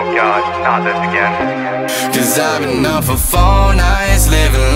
Oh God, not this again. Cause I've been up for 4 nights living